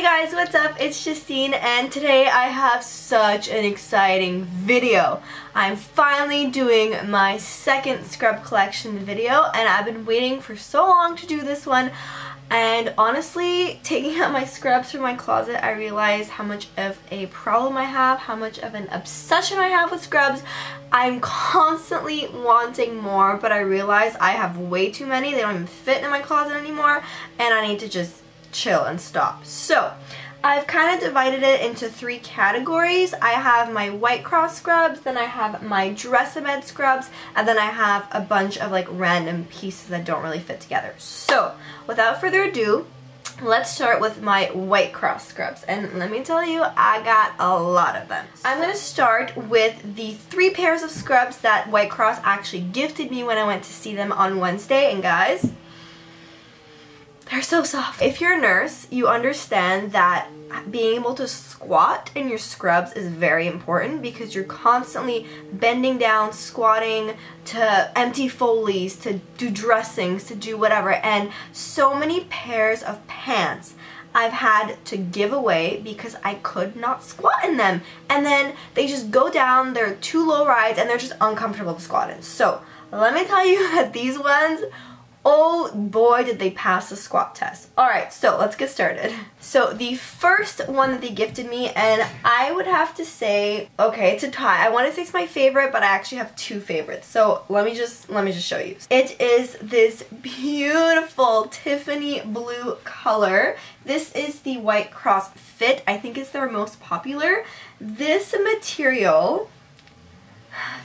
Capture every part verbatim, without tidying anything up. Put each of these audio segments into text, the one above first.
Hey guys, what's up? It's Justine and today I have such an exciting video. I'm finally doing my second scrub collection video and I've been waiting for so long to do this one, and honestly taking out my scrubs from my closet I realized how much of a problem I have, how much of an obsession I have with scrubs. I'm constantly wanting more, but I realize I have way too many. They don't even fit in my closet anymore and I need to just chill and stop. So I've kind of divided it into three categories. I have my White Cross scrubs, then I have my Dress A Med scrubs, and then I have a bunch of like random pieces that don't really fit together. So without further ado, let's start with my White Cross scrubs, and let me tell you, I got a lot of them. I'm going to start with the three pairs of scrubs that White Cross actually gifted me when I went to see them on Wednesday, and guys, they're so soft. If you're a nurse, you understand that being able to squat in your scrubs is very important because you're constantly bending down, squatting to empty Foley's, to do dressings, to do whatever. And so many pairs of pants I've had to give away because I could not squat in them. And then they just go down, they're too low rides, and they're just uncomfortable to squat in. So let me tell you that these ones, oh boy, did they pass the squat test. Alright, so let's get started. So the first one that they gifted me, and I would have to say, okay, it's a tie. I want to say it's my favorite, but I actually have two favorites. So let me just, let me just show you. It is this beautiful Tiffany blue color. This is the White Cross Fit. I think it's their most popular. This material,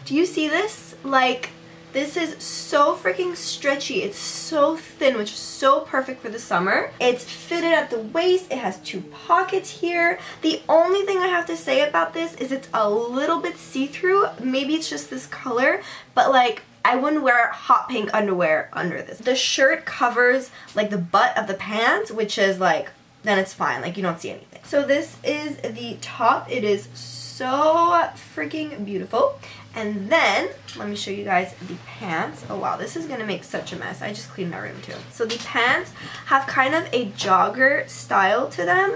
do you see this? Like, this is so freaking stretchy. It's so thin, which is so perfect for the summer. It's fitted at the waist. It has two pockets here. The only thing I have to say about this is it's a little bit see-through. Maybe it's just this color, but like, I wouldn't wear hot pink underwear under this. The shirt covers like the butt of the pants, which is like, then it's fine. Like, you don't see anything. So this is the top. It is so freaking beautiful. And then, let me show you guys the pants. Oh wow, this is gonna make such a mess. I just cleaned my room too. So the pants have kind of a jogger style to them.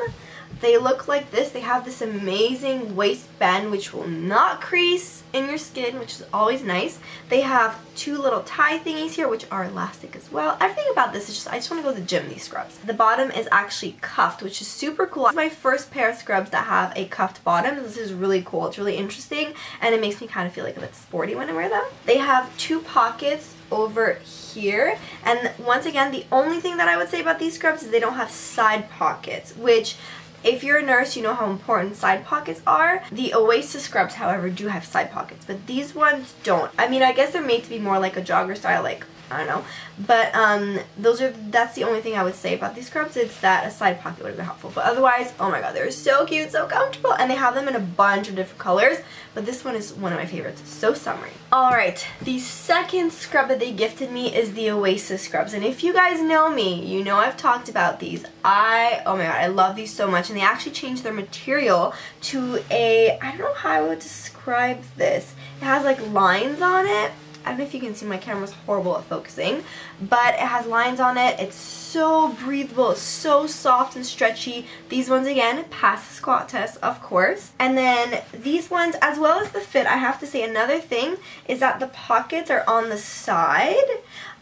They look like this. They have this amazing waistband which will not crease in your skin, which is always nice. They have two little tie thingies here which are elastic as well. Everything about this is just, I just want to go to the gym in these scrubs. The bottom is actually cuffed, which is super cool. This is my first pair of scrubs that have a cuffed bottom. This is really cool. It's really interesting and it makes me kind of feel like a bit sporty when I wear them. They have two pockets over here, and once again, the only thing that I would say about these scrubs is they don't have side pockets, which, if you're a nurse, you know how important side pockets are. The Oasis scrubs, however, do have side pockets, but these ones don't. I mean, I guess they're made to be more like a jogger style, like, I don't know. But um, those are, that's the only thing I would say about these scrubs. It's that a side pocket would have been helpful. But otherwise, oh my god, they're so cute, so comfortable. And they have them in a bunch of different colors. But this one is one of my favorites. It's so summery. Alright, the second scrub that they gifted me is the Oasis scrubs. And if you guys know me, you know I've talked about these. I, oh my god, I love these so much. And they actually changed their material to a, I don't know how I would describe this. It has like lines on it. I don't know if you can see, my camera's horrible at focusing, but it has lines on it. It's so breathable, it's so soft and stretchy. These ones again pass the squat test, of course. And then these ones, as well as the fit, I have to say another thing is that the pockets are on the side.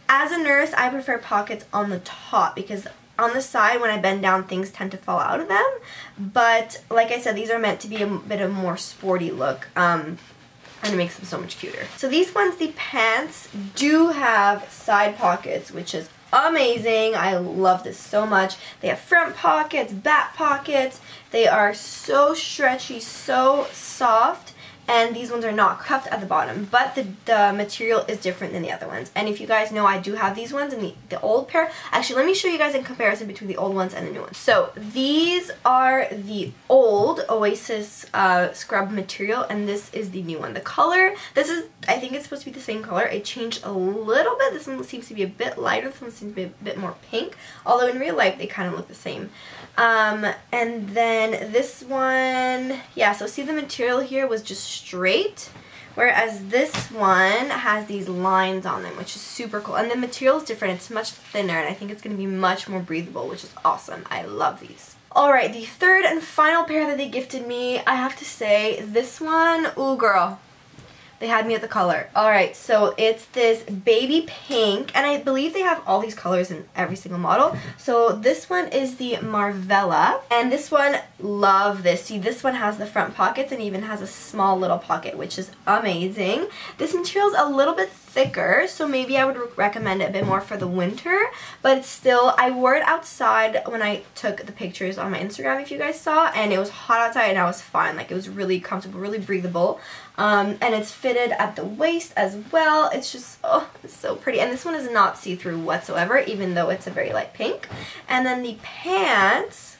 As a nurse, I prefer pockets on the top because on the side, when I bend down, things tend to fall out of them. But like I said, these are meant to be a bit of a more sporty look. Um, And it makes them so much cuter. So these ones, the pants, do have side pockets, which is amazing. I love this so much. They have front pockets, back pockets. They are so stretchy, so soft. And these ones are not cuffed at the bottom, but the, the material is different than the other ones. And if you guys know, I do have these ones in the, the old pair. Actually, let me show you guys in comparison between the old ones and the new ones. So these are the old Oasis uh, scrub material, and this is the new one. The color, this is, I think it's supposed to be the same color. It changed a little bit. This one seems to be a bit lighter. This one seems to be a bit more pink, although in real life they kind of look the same. Um, and then this one, yeah, so see the material here was just straight, whereas this one has these lines on them, which is super cool. And the material is different. It's much thinner, and I think it's going to be much more breathable, which is awesome. I love these. Alright, the third and final pair that they gifted me, I have to say, this one, ooh girl, they had me at the color. Alright, so it's this baby pink, and I believe they have all these colors in every single model. So this one is the Marvella, and this one, love this. See, this one has the front pockets and even has a small little pocket, which is amazing. This material's a little bit thicker, so maybe I would recommend it a bit more for the winter, but still, I wore it outside when I took the pictures on my Instagram, if you guys saw, and it was hot outside and I was fine. Like, it was really comfortable, really breathable. Um, and it's fitted at the waist as well. It's just, oh, it's so pretty. And this one is not see-through whatsoever, even though it's a very light pink. And then the pants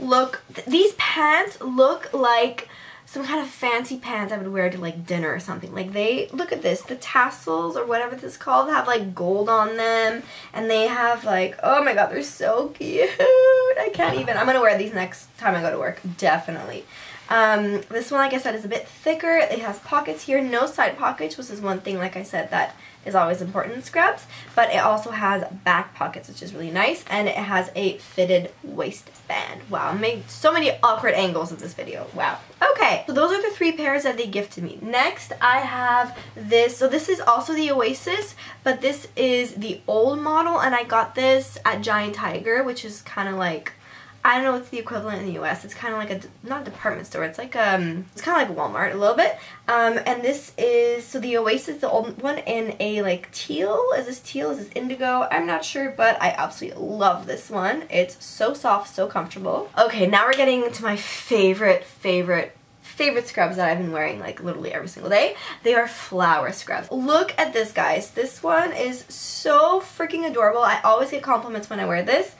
look, th these pants look like some kind of fancy pants I would wear to like dinner or something. Like they, look at this, the tassels or whatever this is called have like gold on them, and they have like, oh my god, they're so cute. I can't even, I'm gonna wear these next time I go to work, definitely. Um, this one, like I said, is a bit thicker. It has pockets here, no side pockets, which is one thing, like I said, that is always important in scrubs, but it also has back pockets, which is really nice, and it has a fitted waistband. Wow, made so many awkward angles in this video. Wow. Okay, so those are the three pairs that they gifted me. Next, I have this. So this is also the Oasis, but this is the old model, and I got this at Giant Tiger, which is kind of like, I don't know what's the equivalent in the U S. It's kind of like a, not a department store, it's like um, it's kind of like Walmart a little bit. Um, and this is, so the Oasis, the old one, in a like teal, is this teal, is this indigo? I'm not sure, but I absolutely love this one. It's so soft, so comfortable. Okay, now we're getting into my favorite, favorite, favorite scrubs that I've been wearing like literally every single day. They are flower scrubs. Look at this, guys. This one is so freaking adorable. I always get compliments when I wear this.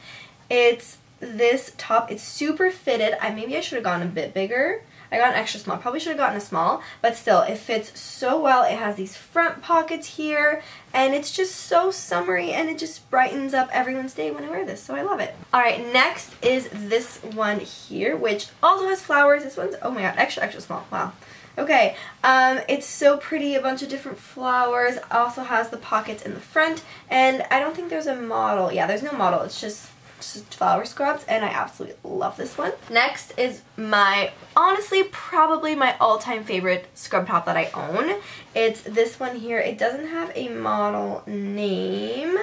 It's this top, it's super fitted. I maybe I should have gone a bit bigger. I got an extra small, probably should have gotten a small, but still, it fits so well. It has these front pockets here, and it's just so summery, and it just brightens up everyone's day when I wear this, so I love it. Alright, next is this one here, which also has flowers. This one's, oh my god, extra, extra small, wow. Okay, um, it's so pretty, a bunch of different flowers, also has the pockets in the front, and I don't think there's a model. Yeah, there's no model, it's just flower scrubs, and I absolutely love this one. Next is my, honestly, probably my all-time favorite scrub top that I own. It's this one here. It doesn't have a model name,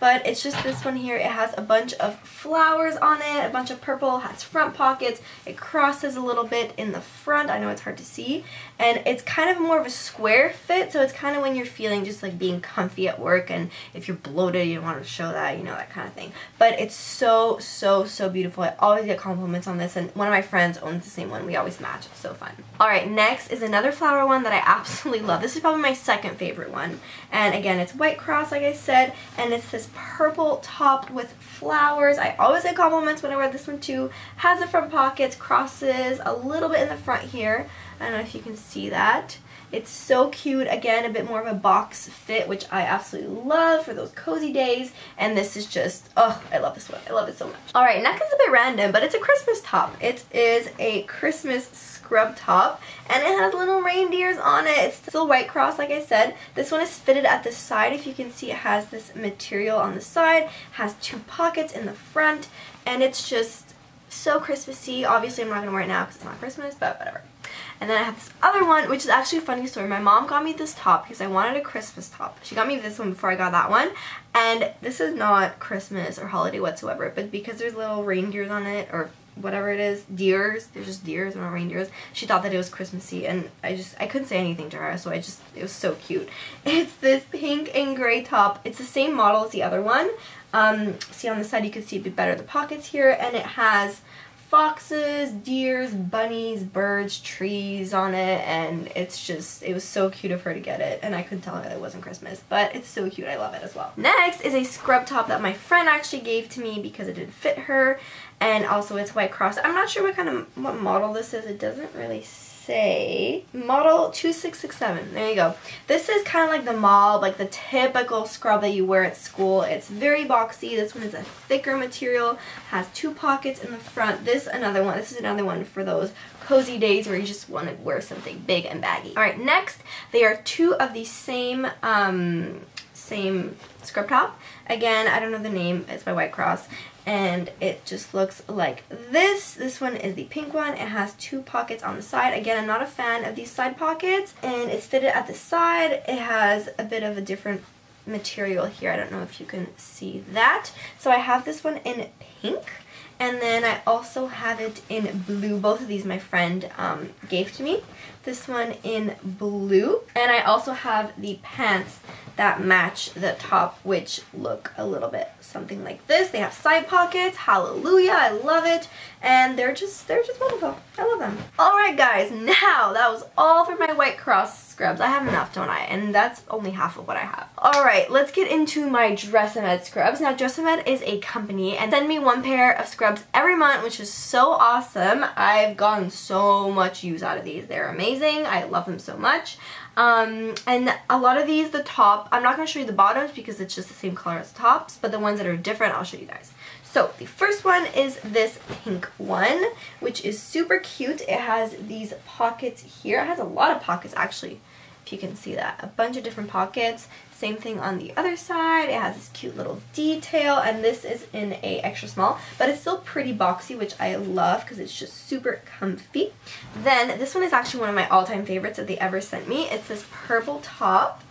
but it's just this one here. It has a bunch of flowers on it, a bunch of purple, has front pockets, it crosses a little bit in the front, I know it's hard to see, and it's kind of more of a square fit, so it's kind of when you're feeling just like being comfy at work, and if you're bloated, you don't want to show that, you know, that kind of thing. But it's so, so, so beautiful. I always get compliments on this, and one of my friends owns the same one. We always match, it's so fun. Alright, next is another flower one that I absolutely love. This is probably my second favorite one, and again, it's White Cross, like I said, and it's this purple top with flowers. I always get compliments when I wear this one too. Has the front pockets, crosses a little bit in the front here. I don't know if you can see that. It's so cute. Again, a bit more of a box fit, which I absolutely love for those cozy days. And this is just, oh, I love this one. I love it so much. Alright, next is a bit random, but it's a Christmas top. It is a Christmas scrub top, and it has little reindeers on it. It's still White Cross, like I said. This one is fitted at the side. If you can see, it has this material on the side. It has two pockets in the front, and it's just so Christmassy. Obviously, I'm not going to wear it now because it's not Christmas, but whatever. And then I have this other one, which is actually a funny story. My mom got me this top because I wanted a Christmas top. She got me this one before I got that one. And this is not Christmas or holiday whatsoever, but because there's little reindeers on it, or whatever it is, deers, they're just deers, they're not reindeers, she thought that it was Christmassy, and I just, I couldn't say anything to her, so I just, it was so cute. It's this pink and gray top. It's the same model as the other one. Um, see on the side, you can see a bit better the pockets here, and it has foxes, deers, bunnies, birds, trees on it, and it's just, it was so cute of her to get it, and I couldn't tell her that it wasn't Christmas, but it's so cute, I love it as well. Next is a scrub top that my friend actually gave to me because it didn't fit her, and also it's White Cross. I'm not sure what kind of, what model this is, it doesn't really say. Model two six six seven, there you go. This is kind of like the mob, like the typical scrub that you wear at school. It's very boxy. This one is a thicker material, has two pockets in the front. This another one, this is another one for those cozy days where you just want to wear something big and baggy. Alright, next, they are two of the same, um, same scrub top. Again, I don't know the name, it's by White Cross, and it just looks like this. This one is the pink one. It has two pockets on the side. Again, I'm not a fan of these side pockets, and it's fitted at the side. It has a bit of a different material here. I don't know if you can see that. So I have this one in pink, and then I also have it in blue. Both of these my friend um, gave to me. This one in blue, and I also have the pants that match the top, which look a little bit something like this. They have side pockets. Hallelujah, I love it. And they're just they're just wonderful. I love them. Alright guys, now that was all for my White Cross scrubs. I have enough, don't I? And that's only half of what I have. Alright, let's get into my Dress A Med scrubs. Now Dress A Med is a company and send me one pair of scrubs every month, which is so awesome. I've gotten so much use out of these. They're amazing. I love them so much. Um, and a lot of these, the top, I'm not going to show you the bottoms because it's just the same color as the tops, but the ones that are different, I'll show you guys. So the first one is this pink one, which is super cute. It has these pockets here. It has a lot of pockets, actually, if you can see that. A bunch of different pockets. Same thing on the other side. It has this cute little detail, and this is in a extra small, but it's still pretty boxy, which I love because it's just super comfy. Then this one is actually one of my all-time favorites that they ever sent me. It's this purple top,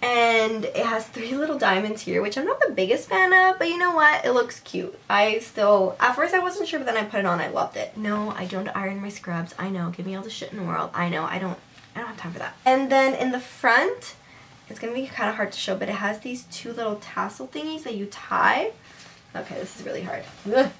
and it has three little diamonds here, which I'm not the biggest fan of, but you know what? It looks cute. I still, at first I wasn't sure, but then I put it on. I loved it. No, I don't iron my scrubs. I know. Give me all the shit in the world. I know. I don't, I don't have time for that. And then in the front, it's going to be kind of hard to show, but it has these two little tassel thingies that you tie. Okay, this is really hard. Ugh.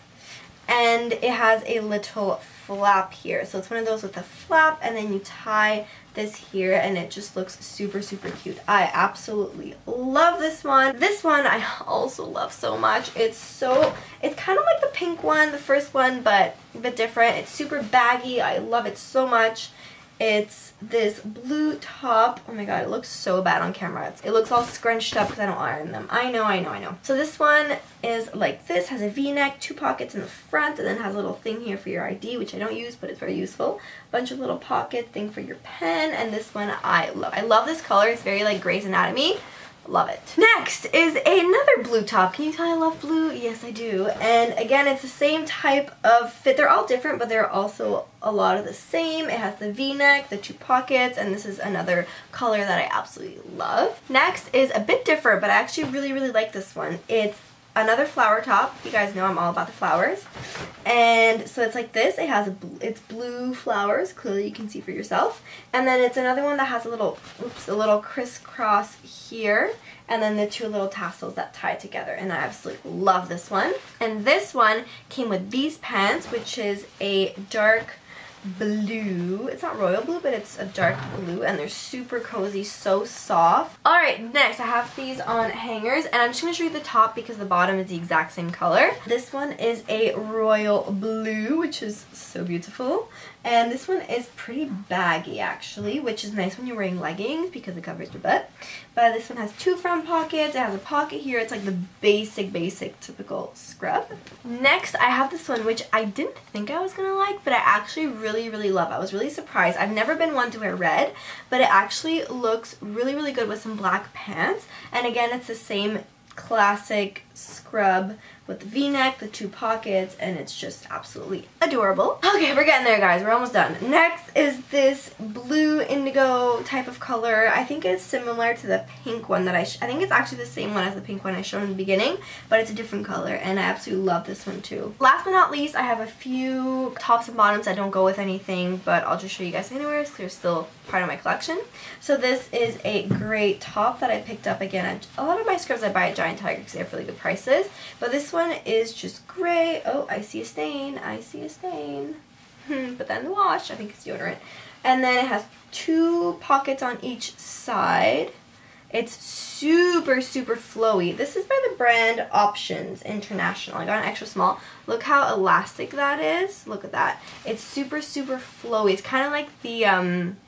And it has a little flap here. So it's one of those with a flap, and then you tie this here, and it just looks super, super cute. I absolutely love this one. This one I also love so much. It's so, it's kind of like the pink one, the first one, but a bit different. It's super baggy. I love it so much. It's this blue top. Oh my god, it looks so bad on camera. It's, it looks all scrunched up because I don't iron them. I know, I know, I know. So this one is like this, has a v-neck, two pockets in the front, and then has a little thing here for your I D, which I don't use, but it's very useful. Bunch of little pocket thing for your pen, and this one I love. I love this color. It's very like Grey's Anatomy. Love it. Next is another blue top. Can you tell I love blue? Yes, I do. And again, it's the same type of fit. They're all different, but they're also a lot of the same. It has the v-neck, the two pockets, and this is another color that I absolutely love. Next is a bit different, but I actually really, really like this one. It's another flower top. You guys know I'm all about the flowers. And so it's like this. It has a bl it's blue flowers. Clearly you can see for yourself. And then it's another one that has a little, oops, a little crisscross here. And then the two little tassels that tie together. And I absolutely love this one. And this one came with these pants, which is a dark blue. It's not royal blue, but it's a dark blue, and they're super cozy, so soft. Alright, next I have these on hangers, and I'm just going to show you the top because the bottom is the exact same color. This one is a royal blue, which is so beautiful, and this one is pretty baggy actually, which is nice when you're wearing leggings because it covers your butt. But this one has two front pockets, it has a pocket here, it's like the basic, basic, typical scrub. Next I have this one, which I didn't think I was going to like, but I actually really Really, really love. I was really surprised. I've never been one to wear red, but it actually looks really, really good with some black pants. And again, it's the same classic scrub with the v-neck, the two pockets, and it's just absolutely adorable. Okay, we're getting there, guys. We're almost done. Next is this blue indigo type of color. I think it's similar to the pink one that I... Sh I think it's actually the same one as the pink one I showed in the beginning, but it's a different color, and I absolutely love this one, too. Last but not least, I have a few tops and bottoms that don't go with anything, but I'll just show you guys anywhere, so they're still part of my collection. So this is a gray top that I picked up again. At, a lot of my scrubs I buy at Giant Tiger because they have really good prices, but this one is just gray. Oh, I see a stain. I see a stain. Put that in the wash. I think it's deodorant. And then it has two pockets on each side. It's super, super flowy. This is by the brand Options International. I got an extra small. Look how elastic that is. Look at that. It's super, super flowy. It's kind of like the, um,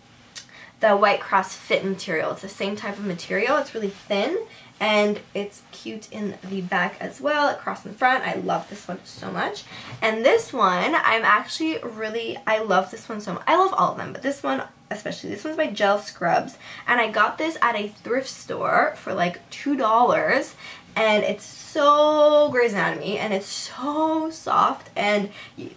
the White Cross fit material. It's the same type of material. It's really thin. And it's cute in the back as well, across in front. I love this one so much. And this one, I'm actually really, I love this one so much. I love all of them, but this one, especially, this one's by Gel Scrubs. And I got this at a thrift store for like two dollars. and it's so Grey's Anatomy, and it's so soft, and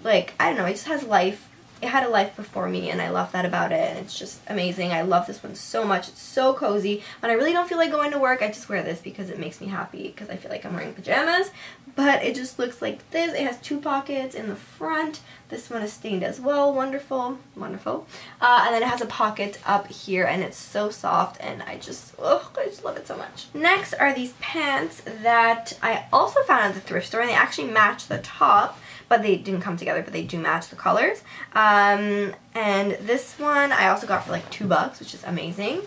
like, I don't know, it just has life. It had a life before me, and I love that about it. It's just amazing. I love this one so much. It's so cozy. When I really don't feel like going to work, I just wear this because it makes me happy, because I feel like I'm wearing pajamas. But it just looks like this. It has two pockets in the front. This one is stained as well. Wonderful. Wonderful. Uh, and then it has a pocket up here, and it's so soft, and I just, oh, I just love it so much. Next are these pants that I also found at the thrift store, and they actually match the top, but they didn't come together, but they do match the colors. Um, and this one I also got for like two bucks, which is amazing.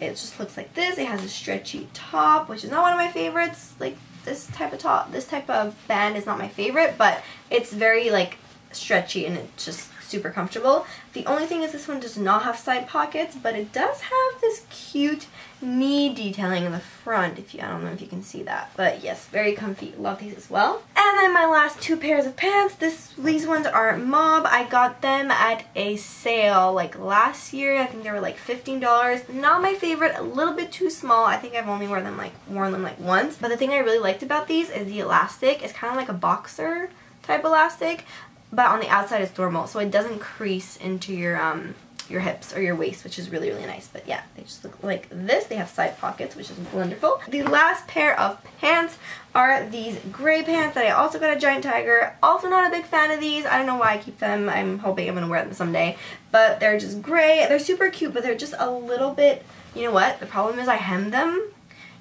It just looks like this. It has a stretchy top, which is not one of my favorites. Like, this type of top, this type of band is not my favorite, but it's very like stretchy, and it's just super comfortable. The only thing is this one does not have side pockets, but it does have this cute knee detailing in the front. If you, I don't know if you can see that, but yes, very comfy. Love these as well. And then my last two pairs of pants. This, these ones are Mob. I got them at a sale like last year. I think they were like fifteen dollars. Not my favorite. A little bit too small. I think I've only worn them like worn them like once. But the thing I really liked about these is the elastic. It's kind of like a boxer type elastic, but on the outside it's normal, so it doesn't crease into your um your hips or your waist, which is really, really nice. But yeah, they just look like this. They have side pockets, which is wonderful. The last pair of pants are these gray pants that I also got at Giant Tiger. Also not a big fan of these. I don't know why I keep them. I'm hoping I'm gonna wear them someday, but they're just gray. They're super cute, but they're just a little bit, you know what? The problem is I hemmed them.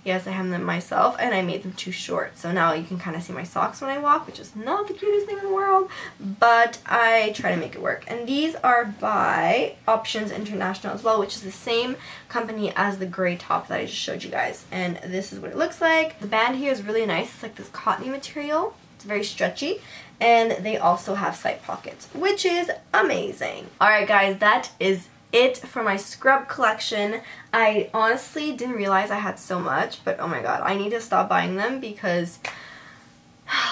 Yes, I hemmed them myself, and I made them too short. So now you can kind of see my socks when I walk, which is not the cutest thing in the world, but I try to make it work. And these are by Options International as well, which is the same company as the gray top that I just showed you guys. And this is what it looks like. The band here is really nice. It's like this cottony material. It's very stretchy. And they also have side pockets, which is amazing. All right, guys, that is it for my scrub collection. I honestly didn't realize I had so much, but oh my god, I need to stop buying them because,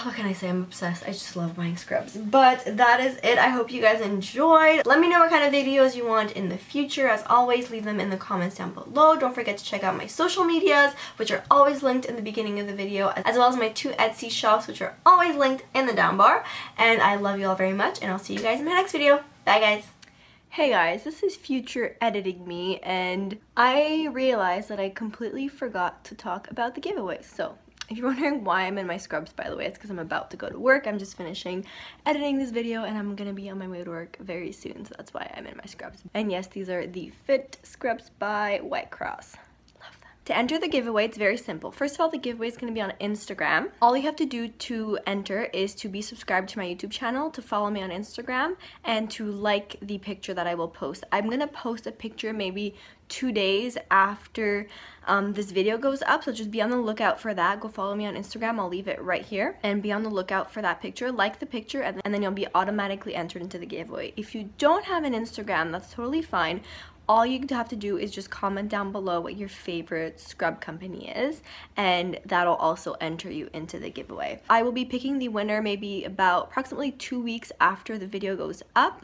what can I say, I'm obsessed. I just love buying scrubs. But that is it. I hope you guys enjoyed. Let me know what kind of videos you want in the future. As always, leave them in the comments down below. Don't forget to check out my social medias, which are always linked in the beginning of the video, as well as my two Etsy shops, which are always linked in the down bar. And I love you all very much, and I'll see you guys in my next video. Bye, guys. Hey guys, this is future editing me, and I realized that I completely forgot to talk about the giveaway. So if you're wondering why I'm in my scrubs, by the way, it's because I'm about to go to work. I'm just finishing editing this video, and I'm gonna be on my way to work very soon, so that's why I'm in my scrubs. And yes, these are the F I T Scrubs by White Cross. To enter the giveaway, it's very simple. First of all, the giveaway is going to be on Instagram. All you have to do to enter is to be subscribed to my YouTube channel, to follow me on Instagram, and to like the picture that I will post. I'm going to post a picture maybe two days after um, this video goes up, so just be on the lookout for that. Go follow me on Instagram. I'll leave it right here. And be on the lookout for that picture. Like the picture, and then you'll be automatically entered into the giveaway. If you don't have an Instagram, that's totally fine. All you have to do is just comment down below what your favorite scrub company is, and that'll also enter you into the giveaway. I will be picking the winner maybe about approximately two weeks after the video goes up,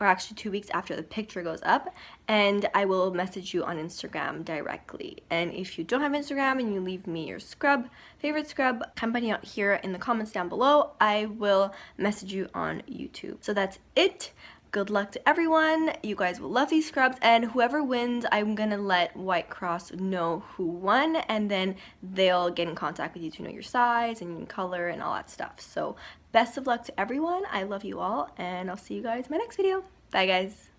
or actually two weeks after the picture goes up, and I will message you on Instagram directly. And if you don't have Instagram and you leave me your scrub, favorite scrub company out here in the comments down below, I will message you on YouTube. So that's it. Good luck to everyone. You guys will love these scrubs, and whoever wins, I'm gonna let White Cross know who won, and then they'll get in contact with you to know your size and color and all that stuff. So best of luck to everyone. I love you all, and I'll see you guys in my next video. Bye, guys.